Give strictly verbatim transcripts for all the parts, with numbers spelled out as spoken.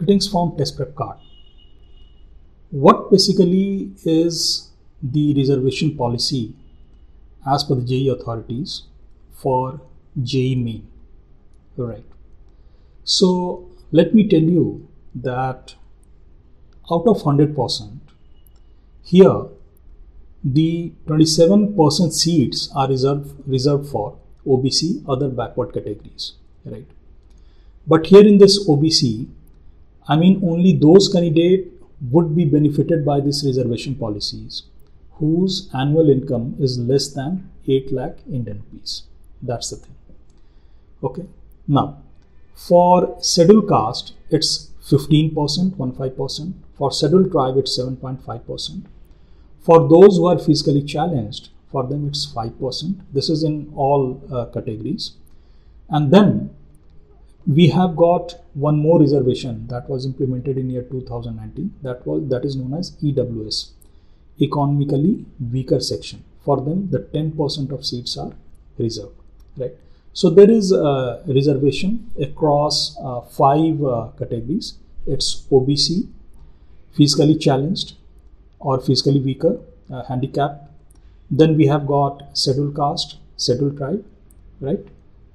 Greetings from Test Prep Kart. What basically is the reservation policy as per the J E E authorities for J E E main? Right. So let me tell you that out of one hundred percent, here the twenty-seven percent seats are reserved reserved for O B C, other backward categories, right? But here in this O B C, I mean only those candidates would be benefited by this reservation policies whose annual income is less than eight lakh Indian rupees. That's the thing. Okay. Now, for scheduled caste, it's fifteen percent, fifteen percent. For scheduled tribe, it's seven point five percent. For those who are physically challenged, for them it's five percent. This is in all uh, categories. And then we have got one more reservation that was implemented in year two thousand nineteen. That was that is known as E W S, economically weaker section. For them, the ten percent of seats are reserved, right? So there is a reservation across uh, five uh, categories. It's O B C, physically challenged or physically weaker, uh, handicapped. Then we have got scheduled caste, scheduled tribe, right?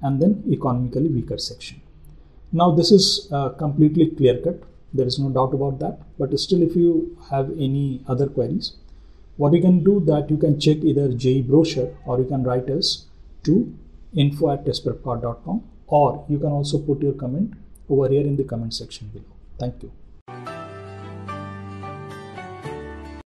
And then economically weaker section. Now this is uh, completely clear cut. There is no doubt about that. But still, if you have any other queries, what you can do that you can check either J E E brochure or you can write us to info at test prep kart dot com, or you can also put your comment over here in the comment section below. Thank you.